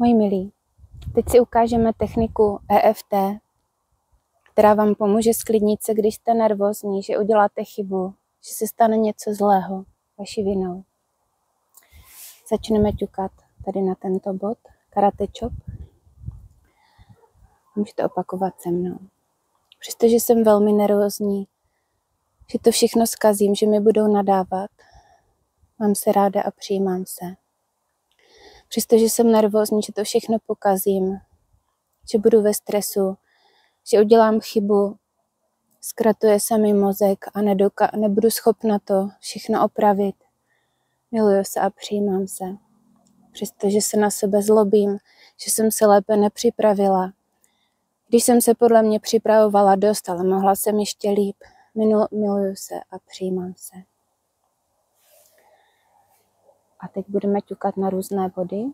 Moji milí, teď si ukážeme techniku EFT, která vám pomůže sklidnit se, když jste nervózní, že uděláte chybu, že se stane něco zlého vaší vinou. Začneme ťukat tady na tento bod, karate chop. Můžete opakovat se mnou. Přestože jsem velmi nervózní, že to všechno zkazím, že mi budou nadávat, mám se ráda a přijímám se. Přestože jsem nervózní, že to všechno pokazím, že budu ve stresu, že udělám chybu, zkratuje se mi mozek a nebudu schopna to všechno opravit. Miluju se a přijímám se. Přestože se na sebe zlobím, že jsem se lépe nepřipravila. Když jsem se podle mě připravovala dost, ale mohla jsem ještě líp. Miluju se a přijímám se. A teď budeme ťukat na různé body.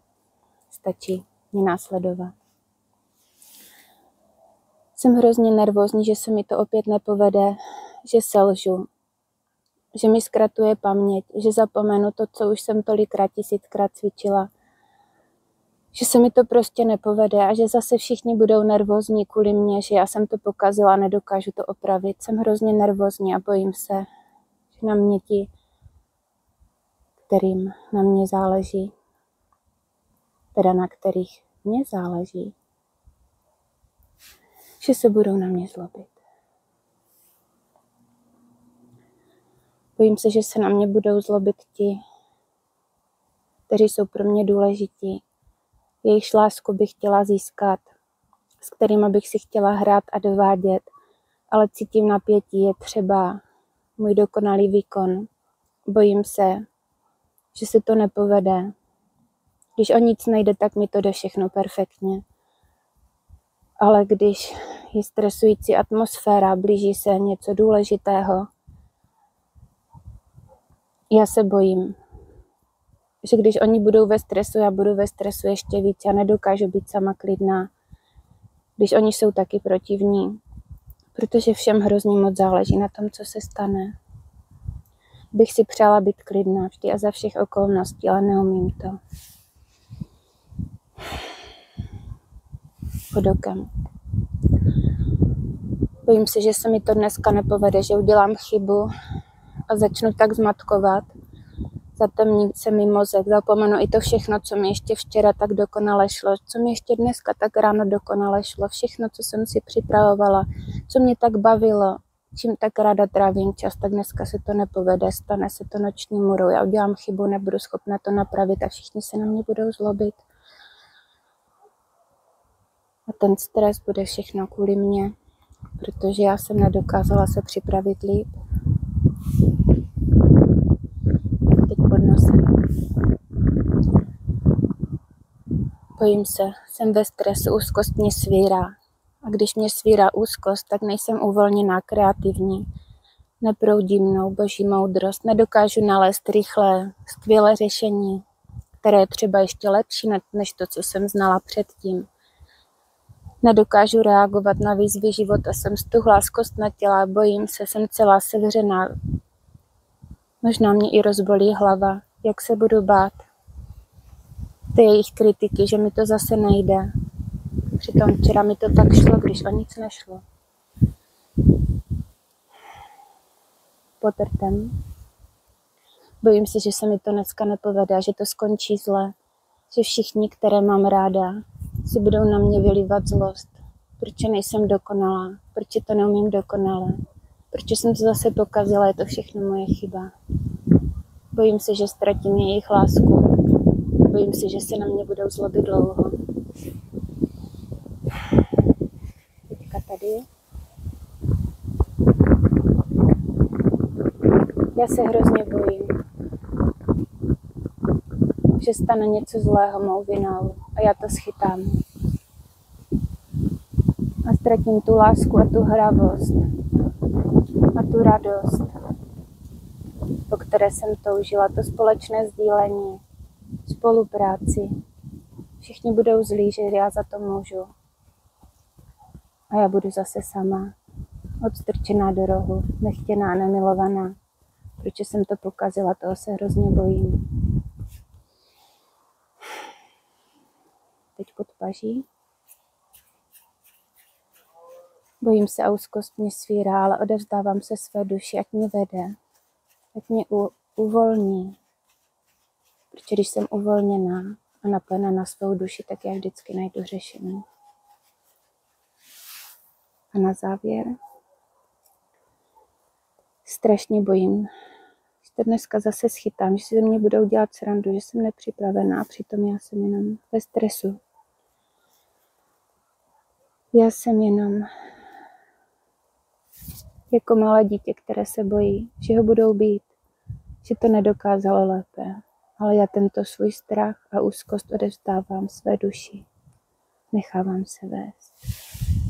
Stačí mě následovat. Jsem hrozně nervózní, že se mi to opět nepovede, že selžu, že mi zkratuje paměť, že zapomenu to, co už jsem tolikrát tisíckrát cvičila, že se mi to prostě nepovede a že zase všichni budou nervózní kvůli mně, že já jsem to pokazila a nedokážu to opravit. Jsem hrozně nervózní a bojím se, že na mě ti, kterým na mě záleží, teda na kterých mě záleží, že se budou na mě zlobit. Bojím se, že se na mě budou zlobit ti, kteří jsou pro mě důležití, jejichž lásku bych chtěla získat, s kterými bych si chtěla hrát a dovádět, ale cítím napětí, je třeba můj dokonalý výkon. Bojím se, že se to nepovede. Když o nic nejde, tak mi to jde všechno perfektně. Ale když je stresující atmosféra, blíží se něco důležitého, já se bojím, že když oni budou ve stresu, já budu ve stresu ještě víc, já nedokážu být sama klidná, když oni jsou taky protivní, protože všem hrozně moc záleží na tom, co se stane. Bych si přála být klidná vždy a za všech okolností, ale neumím to. Podokem. Bojím se, že se mi to dneska nepovede, že udělám chybu a začnu tak zmatkovat. Zatemní se mi mozek, zapomenu i to všechno, co mi ještě včera tak dokonale šlo, co mi ještě dneska tak ráno dokonale šlo, všechno, co jsem si připravovala, co mě tak bavilo, čím tak ráda trávím čas, tak dneska se to nepovede, stane se to noční můrou, já udělám chybu, nebudu schopna to napravit a všichni se na mě budou zlobit. A ten stres bude všechno kvůli mně, protože já jsem nedokázala se připravit líp. Teď pod nosem. Bojím se, jsem ve stresu, úzkost mě svírá. A když mě svírá úzkost, tak nejsem uvolněná, kreativní. Neproudí mnou boží moudrost, nedokážu nalézt rychlé, skvělé řešení, které je třeba ještě lepší než to, co jsem znala předtím. Nedokážu reagovat na výzvy života, jsem stuhlá, zkostnatělá, bojím se, jsem celá sevřená. Možná mě i rozbolí hlava, jak se budu bát. Ty jejich kritiky, že mi to zase nejde. Přitom včera mi to tak šlo, když o nic nešlo. Pod rtem. Bojím se, že se mi to dneska nepovede, že to skončí zle, že všichni, které mám ráda, si budou na mě vylívat zlost. Proč nejsem dokonalá? Proč to neumím dokonale? Proč jsem to zase pokazila? Je to všechno moje chyba. Bojím se, že ztratím jejich lásku. Bojím se, že se na mě budou zlobit dlouho. Teďka tady. Já se hrozně bojím, že stane něco zlého mou vinou a já to schytám. A ztratím tu lásku a tu hravost a tu radost, po které jsem toužila, to společné sdílení, spolupráci. Všichni budou zlí, že já za to můžu. A já budu zase sama, odstrčená do rohu, nechtěná, nemilovaná. Proč jsem to pokazila, toho se hrozně bojím. teď pod paží. Bojím se a úzkost mě svírá, ale odevzdávám se své duši, ať mě vede, ať mě uvolní. Protože když jsem uvolněná a naplněná na svou duši, tak já vždycky najdu řešení. A na závěr. Strašně bojím. To dneska zase schytám, že si ze mě budou dělat srandu, že jsem nepřipravená a přitom já jsem jenom ve stresu. Já jsem jenom jako malé dítě, které se bojí, že ho budou bít, že to nedokázalo lépe. Ale já tento svůj strach a úzkost odevzdávám své duši. Nechávám se vést.